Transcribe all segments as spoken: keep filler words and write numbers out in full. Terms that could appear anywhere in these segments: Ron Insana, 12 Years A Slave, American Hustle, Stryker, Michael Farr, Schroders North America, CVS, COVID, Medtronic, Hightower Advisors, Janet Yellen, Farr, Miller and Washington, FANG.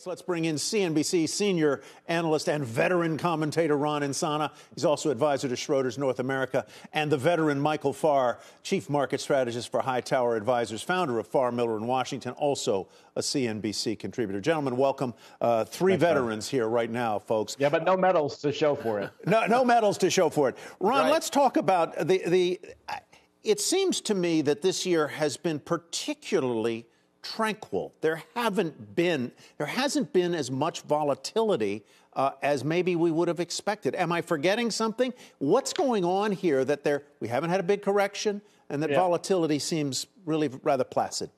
So let's bring in C N B C senior analyst and veteran commentator Ron Insana. He's also advisor to Schroders North America, and the veteran Michael Farr, chief market strategist for Hightower Advisors, founder of Farr, Miller and Washington, also a C N B C contributor. Gentlemen, welcome. Uh, three Thanks, veterans man. Here right now, folks. Yeah, but no medals to show for it. no, no medals to show for it. Ron, right. Let's talk about the the. It seems to me that this year has been particularly tranquil. There haven't been, there hasn't been as much volatility uh, as maybe we would have expected. Am I forgetting something? What's going on here that there, we haven't had a big correction and that yeah. volatility seems really rather placid?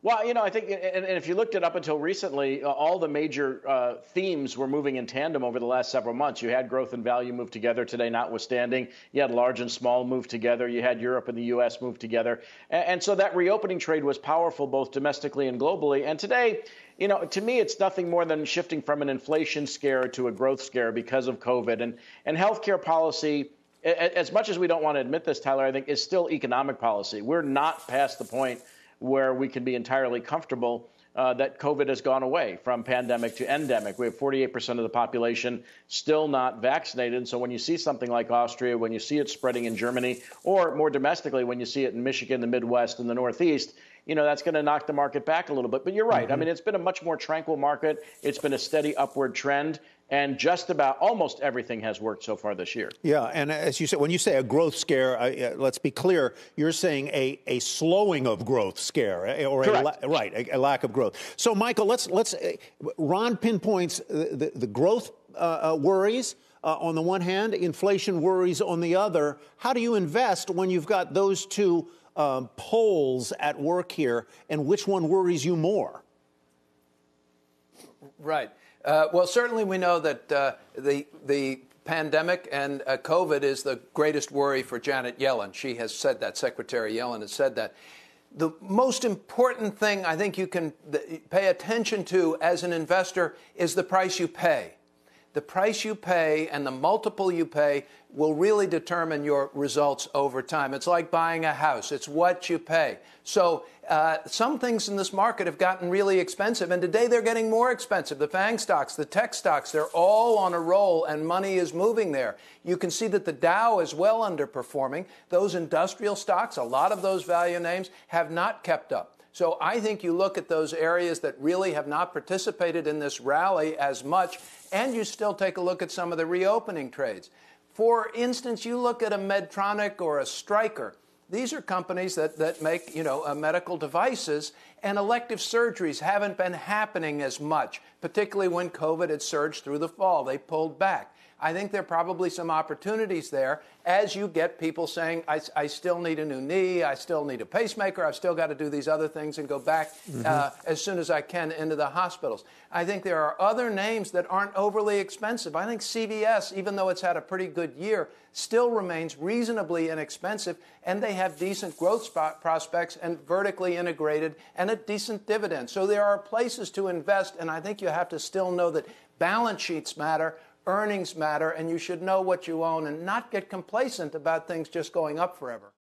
Well, you know, I think, and, and if you looked it up until recently, uh, all the major uh, themes were moving in tandem over the last several months. You had growth and value move together today, notwithstanding. You had large and small move together. You had Europe and the U S move together. And, and so that reopening trade was powerful both domestically and globally. And today, you know, to me, it's nothing more than shifting from an inflation scare to a growth scare because of COVID. And, and healthcare policy, as much as we don't want to admit this, Tyler, I think, is still economic policy. We're not past the point where we can be entirely comfortable uh, that COVID has gone away from pandemic to endemic. We have forty-eight percent of the population still not vaccinated. So when you see something like Austria, when you see it spreading in Germany, or more domestically, when you see it in Michigan, the Midwest, and the Northeast, you know, that's going to knock the market back a little bit. But you're right. Mm-hmm. I mean, it's been a much more tranquil market. It's been a steady upward trend. And just about almost everything has worked so far this year. Yeah, and as you said, when you say a growth scare, uh, uh, let's be clear, you're saying a, a slowing of growth scare, or a la right, a, a lack of growth. So, Michael, let's let's uh, Ron pinpoints the, the growth uh, worries uh, on the one hand, inflation worries on the other. How do you invest when you've got those two um, poles at work here, and which one worries you more? Right. Uh, well, certainly we know that uh, the, the pandemic and uh, COVID is the greatest worry for Janet Yellen. She has said that. Secretary Yellen has said that. The most important thing I think you can pay attention to as an investor is the price you pay. The price you pay and the multiple you pay will really determine your results over time. It's like buying a house. It's what you pay. So uh, some things in this market have gotten really expensive, and today they're getting more expensive. The FANG stocks, the tech stocks, they're all on a roll, and money is moving there. You can see that the Dow is well underperforming. Those industrial stocks, a lot of those value names, have not kept up. So I think you look at those areas that really have not participated in this rally as much, and you still take a look at some of the reopening trades. For instance, you look at a Medtronic or a Stryker. These are companies that, that make, you know, uh, medical devices, and elective surgeries haven't been happening as much, particularly when COVID had surged through the fall. They pulled back. I think there are probably some opportunities there as you get people saying, I, I still need a new knee, I still need a pacemaker, I've still got to do these other things and go back mm-hmm. uh, as soon as I can into the hospitals. I think there are other names that aren't overly expensive. I think C V S, even though it's had a pretty good year, still remains reasonably inexpensive, and they have decent growth spot prospects and vertically integrated and a decent dividend. So there are places to invest, and I think you have to still know that balance sheets matter, earnings matter, and you should know what you own and not get complacent about things just going up forever.